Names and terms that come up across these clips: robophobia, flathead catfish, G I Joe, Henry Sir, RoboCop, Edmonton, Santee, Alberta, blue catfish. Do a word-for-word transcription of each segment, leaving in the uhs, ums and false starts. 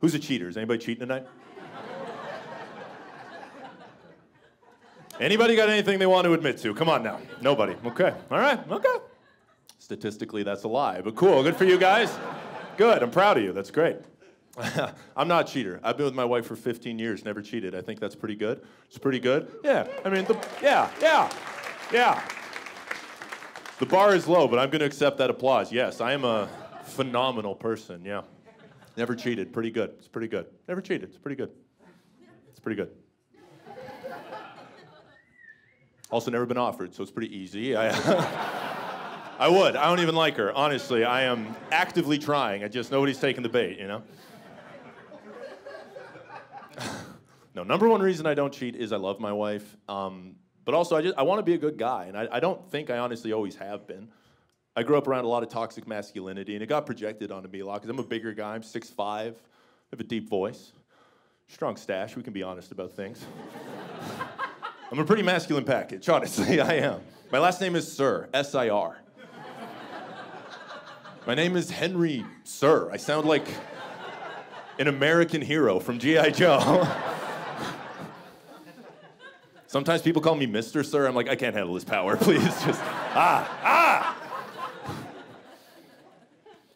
Who's a cheater? Is anybody cheating tonight? Anybody got anything they want to admit to? Come on now. Nobody. Okay. All right. Okay. Statistically, that's a lie, but cool. Good for you guys. Good. I'm proud of you. That's great. I'm not a cheater. I've been with my wife for fifteen years, never cheated. I think that's pretty good. It's pretty good. Yeah. I mean, the, yeah, yeah, yeah. The bar is low, but I'm going to accept that applause. Yes, I am a phenomenal person. Yeah. Never cheated. Pretty good. It's pretty good. Never cheated. It's pretty good. It's pretty good. Also never been offered, so it's pretty easy. I, I would. I don't even like her. Honestly, I am actively trying. I just, nobody's taking the bait, you know? No, number one reason I don't cheat is I love my wife. Um, but also, I just I want to be a good guy, and I, I don't think I honestly always have been. I grew up around a lot of toxic masculinity, and it got projected onto me a lot, because I'm a bigger guy. I'm six five, I have a deep voice, strong stash. We can be honest about things. I'm a pretty masculine package, honestly, I am. My last name is Sir, S I R. My name is Henry Sir. I sound like an American hero from G I Joe. Sometimes people call me Mister Sir. I'm like, I can't handle this power, please. Just, ah, ah!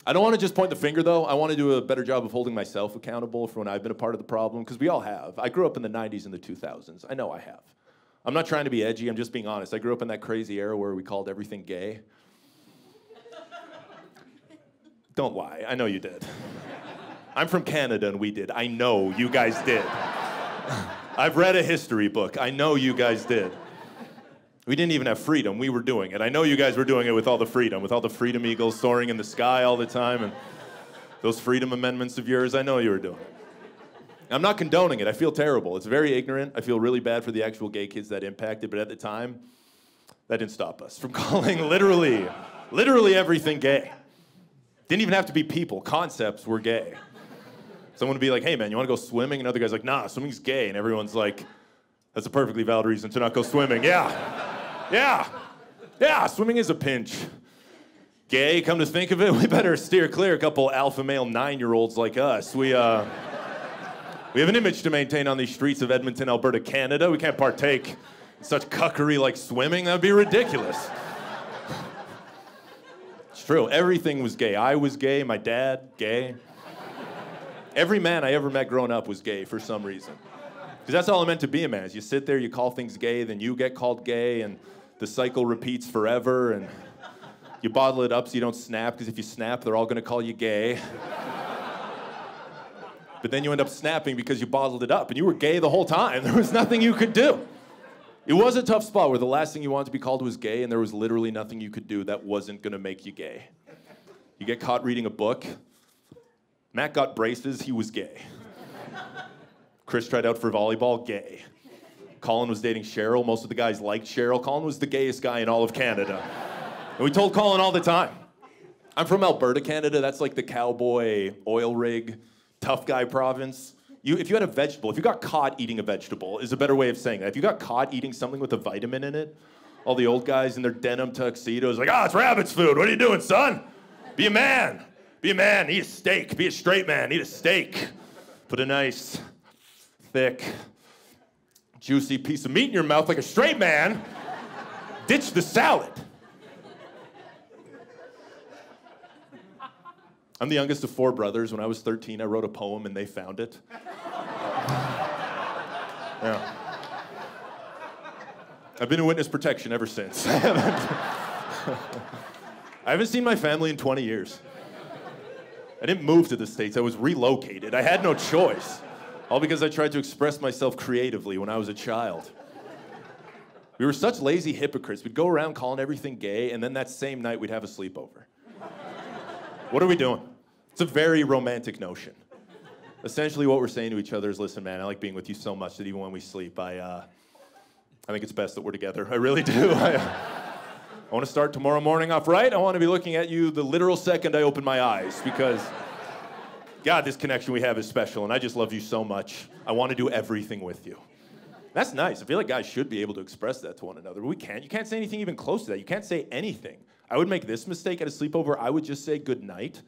I don't want to just point the finger, though. I want to do a better job of holding myself accountable for when I've been a part of the problem, because we all have. I grew up in the nineties and the two thousands. I know I have. I'm not trying to be edgy, I'm just being honest. I grew up in that crazy era where we called everything gay. Don't lie, I know you did. I'm from Canada and we did. I know you guys did. I've read a history book. I know you guys did. We didn't even have freedom, we were doing it. I know you guys were doing it with all the freedom, with all the freedom eagles soaring in the sky all the time and those freedom amendments of yours, I know you were doing it. I'm not condoning it. I feel terrible. It's very ignorant. I feel really bad for the actual gay kids that impacted, but at the time, that didn't stop us from calling literally, literally everything gay. Didn't even have to be people. Concepts were gay. Someone would be like, hey man, you wanna go swimming? Another guy's like, nah, swimming's gay. And everyone's like, that's a perfectly valid reason to not go swimming. Yeah, yeah, yeah, swimming is a pinch. Gay, come to think of it, we better steer clear a couple alpha male nine-year-olds like us. We, uh... We have an image to maintain on these streets of Edmonton, Alberta, Canada. We can't partake in such cuckery like swimming. That would be ridiculous. It's true. Everything was gay. I was gay. My dad, gay. Every man I ever met growing up was gay for some reason. Because that's all it meant to be a man. Is you sit there, you call things gay, then you get called gay, and the cycle repeats forever. And you bottle it up so you don't snap, because if you snap, they're all going to call you gay. But then you end up snapping because you bottled it up and you were gay the whole time. There was nothing you could do. It was a tough spot where the last thing you wanted to be called was gay and there was literally nothing you could do that wasn't gonna make you gay. You get caught reading a book. Matt got braces, he was gay. Chris tried out for volleyball, gay. Colin was dating Cheryl, most of the guys liked Cheryl. Colin was the gayest guy in all of Canada. And we told Colin all the time. I'm from Alberta, Canada, that's like the cowboy oil rig. Tough guy province. You, if you had a vegetable, if you got caught eating a vegetable, is a better way of saying that. If you got caught eating something with a vitamin in it, all the old guys in their denim tuxedos, like, ah, it's rabbit's food. What are you doing, son? Be a man. Be a man. Eat a steak. Be a straight man. Eat a steak. Put a nice, thick, juicy piece of meat in your mouth like a straight man. Ditch the salad. I'm the youngest of four brothers. When I was thirteen, I wrote a poem and they found it. Yeah. I've been in witness protection ever since. I haven't seen my family in twenty years. I didn't move to the States, I was relocated. I had no choice. All because I tried to express myself creatively when I was a child. We were such lazy hypocrites. We'd go around calling everything gay and then that same night we'd have a sleepover. What are we doing? It's a very romantic notion. Essentially what we're saying to each other is, listen man, I like being with you so much that even when we sleep, I, uh, I think it's best that we're together. I really do. I, I want to start tomorrow morning off right. I want to be looking at you the literal second I open my eyes because, God, this connection we have is special and I just love you so much. I want to do everything with you. That's nice. I feel like guys should be able to express that to one another, but we can't. You can't say anything even close to that. You can't say anything. I would make this mistake at a sleepover. I would just say good night.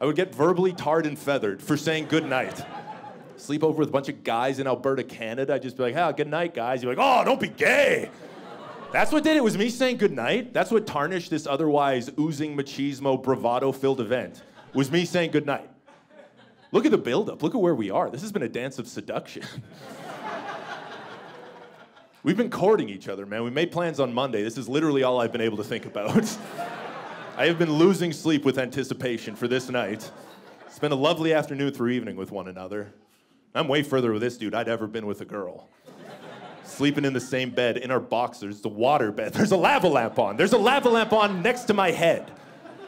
I would get verbally tarred and feathered for saying good night. Sleep over with a bunch of guys in Alberta, Canada. I'd just be like, "Hey, oh, good night, guys." You're like, "Oh, don't be gay." That's what did it. It was me saying good night. That's what tarnished this otherwise oozing machismo, bravado-filled event. Was me saying good night. Look at the buildup. Look at where we are. This has been a dance of seduction. We've been courting each other, man. We made plans on Monday. This is literally all I've been able to think about. I have been losing sleep with anticipation for this night. It's been a lovely afternoon through evening with one another. I'm way further with this dude I'd ever been with a girl. Sleeping in the same bed, in our boxers, the water bed. There's a lava lamp on. There's a lava lamp on next to my head.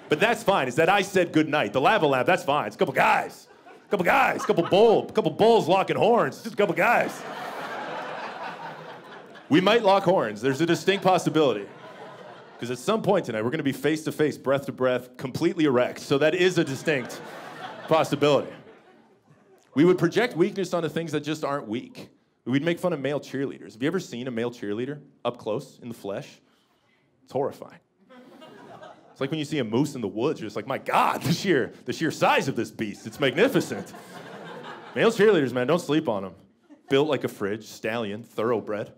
But that's fine. It's that I said good night. The lava lamp, that's fine. It's a couple guys. A couple guys. A couple bulls. A couple bulls locking horns. Just a couple guys. We might lock horns. There's a distinct possibility. Because at some point tonight, we're going to be face-to-face, breath-to-breath, completely erect. So that is a distinct possibility. We would project weakness onto things that just aren't weak. We'd make fun of male cheerleaders. Have you ever seen a male cheerleader up close in the flesh? It's horrifying. It's like when you see a moose in the woods, you're just like, my God, the sheer, the sheer size of this beast. It's magnificent. Male cheerleaders, man, don't sleep on them. Built like a fridge, stallion, thoroughbred.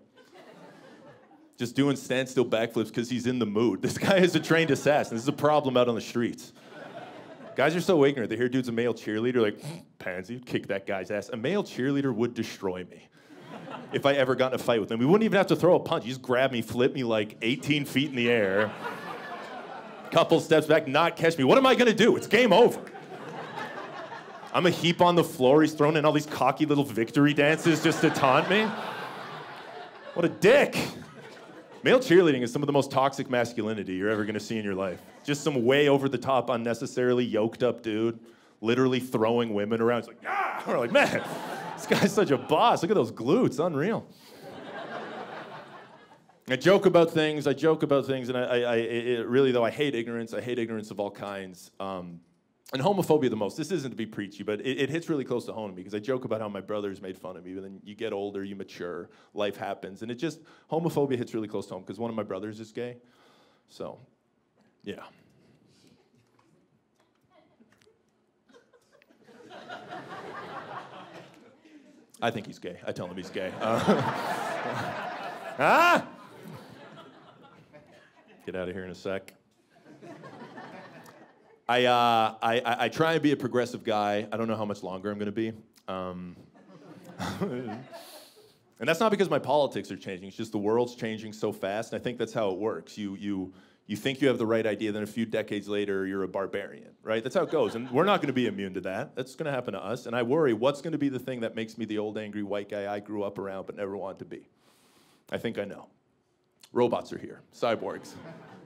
Just doing standstill backflips because he's in the mood. This guy is a trained assassin. This is a problem out on the streets. Guys are so ignorant. They hear dude's a male cheerleader, like, pansy, kick that guy's ass. A male cheerleader would destroy me if I ever got in a fight with him. We wouldn't even have to throw a punch. He just grabbed me, flipped me like eighteen feet in the air. Couple steps back, not catch me. What am I gonna do? It's game over. I'm a heap on the floor. He's thrown in all these cocky little victory dances just to taunt me. What a dick. Male cheerleading is some of the most toxic masculinity you're ever gonna see in your life. Just some way over the top, unnecessarily yoked up dude, literally throwing women around. It's like, ah! We're like, man, this guy's such a boss. Look at those glutes, unreal. I joke about things, I joke about things, and I, I, I it, really though, I hate ignorance. I hate ignorance of all kinds. Um, and homophobia the most. This isn't to be preachy, but it, it hits really close to home to me because I joke about how my brothers made fun of me, but then you get older, you mature, life happens, and it just, homophobia hits really close to home because one of my brothers is gay. So, yeah. I think he's gay. I tell him he's gay. Uh, huh? Get out of here in a sec. I, uh, I, I, I try and be a progressive guy. I don't know how much longer I'm gonna be. Um, and that's not because my politics are changing. It's just the world's changing so fast, and I think that's how it works. You, you, you think you have the right idea, then a few decades later, you're a barbarian, right? That's how it goes, and we're not gonna be immune to that. That's gonna happen to us, and I worry, what's gonna be the thing that makes me the old angry white guy I grew up around but never wanted to be? I think I know. Robots are here, cyborgs.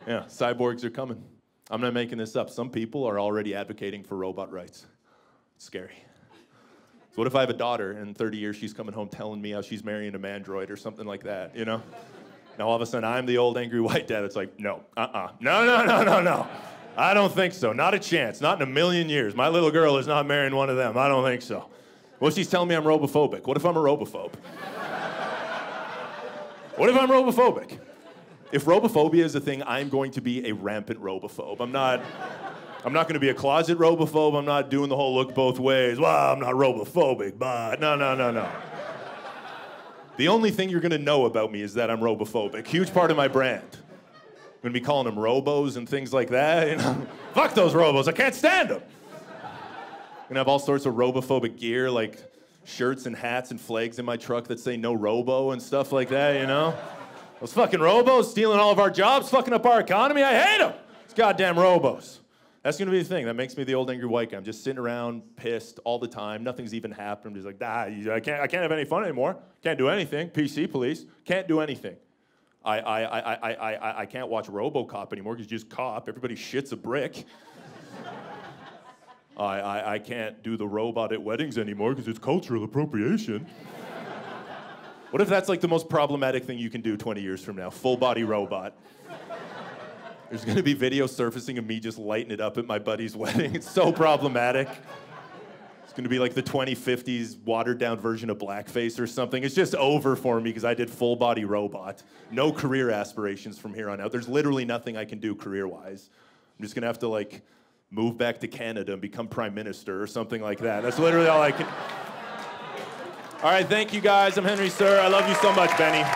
Yeah, cyborgs are coming. I'm not making this up. Some people are already advocating for robot rights. It's scary. So what if I have a daughter and in thirty years she's coming home telling me how she's marrying a mandroid or something like that, you know? Now all of a sudden I'm the old angry white dad. It's like, no, uh-uh. No, no, no, no, no. I don't think so. Not a chance. Not in a million years. My little girl is not marrying one of them. I don't think so. Well, she's telling me I'm robophobic. What if I'm a robophobe? What if I'm robophobic? If robophobia is a thing, I'm going to be a rampant robophobe. I'm not, I'm not gonna be a closet robophobe. I'm not doing the whole look both ways. Well, I'm not robophobic, but no, no, no, no. The only thing you're gonna know about me is that I'm robophobic. Huge part of my brand. I'm gonna be calling them robos and things like that. You know? Fuck those robos, I can't stand them. I'm gonna have all sorts of robophobic gear, like shirts and hats and flags in my truck that say no robo and stuff like that, you know? Those fucking robos stealing all of our jobs, fucking up our economy. I hate them. It's goddamn robos. That's gonna be the thing that makes me the old angry white guy. I'm just sitting around pissed all the time. Nothing's even happened. I'm just like, ah, I can't, I can't have any fun anymore. Can't do anything. P C police. Can't do anything. I, I, I, I, I, I, I can't watch RoboCop anymore because you just cop. Everybody shits a brick. I, I, I can't do the robot at weddings anymore because it's cultural appropriation. What if that's like the most problematic thing you can do twenty years from now? Full body robot. There's gonna be video surfacing of me just lighting it up at my buddy's wedding. It's so problematic. It's gonna be like the twenty fifties watered down version of blackface or something. It's just over for me because I did full body robot. No career aspirations from here on out. There's literally nothing I can do career-wise. I'm just gonna have to like move back to Canada and become prime minister or something like that. That's literally all I can. All right, thank you guys. I'm Henry Sir. I love you so much, Benny.